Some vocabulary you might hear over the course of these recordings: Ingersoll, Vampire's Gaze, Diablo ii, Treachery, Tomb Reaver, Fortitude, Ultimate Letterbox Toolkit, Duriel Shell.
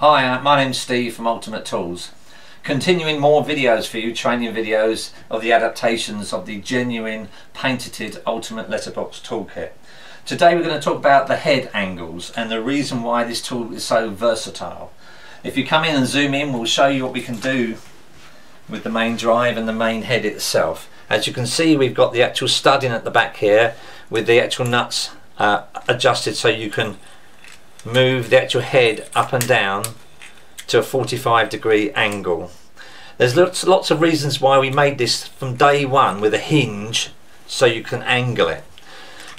Hi, my name's Steve from Ultimate Tools. Continuing more videos for you, training videos of the adaptations of the genuine patented Ultimate Letterbox Toolkit. Today we're going to talk about the head angles and the reason why this tool is so versatile. If you come in and zoom in, we'll show you what we can do with the main drive and the main head itself. As you can see, we've got the actual studding at the back here with the actual nuts adjusted so you can move the actual head up and down to a 45-degree angle. There's lots of reasons why we made this from day one with a hinge so you can angle it.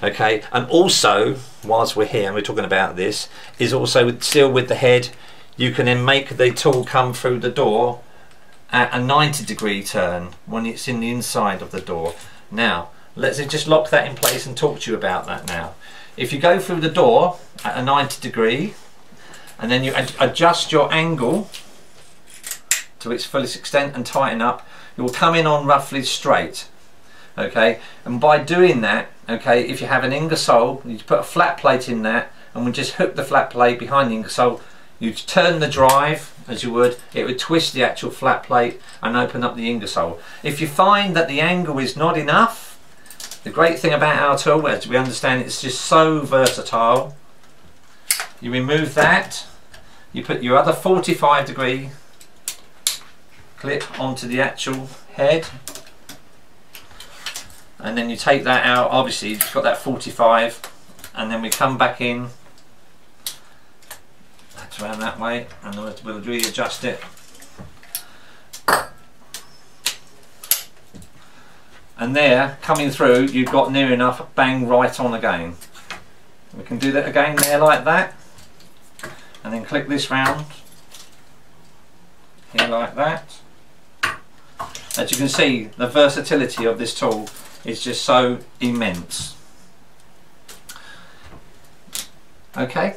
Okay, and also, whilst we're here and we're talking about this, is also still with the head, you can then make the tool come through the door at a 90-degree turn when it's in the inside of the door. Now, let's just lock that in place and talk to you about that now. If you go through the door at a 90-degree and then you adjust your angle to its fullest extent and tighten up, you'll come in on roughly straight. Okay, and by doing that, okay, if you have an Ingersoll, you put a flat plate in that and we just hook the flat plate behind the Ingersoll. You turn the drive as you would, it would twist the actual flat plate and open up the Ingersoll. If you find that the angle is not enough, the great thing about our tool is we understand it's just so versatile. You remove that, you put your other 45-degree clip onto the actual head, and then you take that out. Obviously you've got that 45, and then we come back in, that's around that way, and we'll readjust it. And there, coming through, you've got near enough, bang, right on again. We can do that again there like that, and then click this round here like that. As you can see, the versatility of this tool is just so immense. Okay,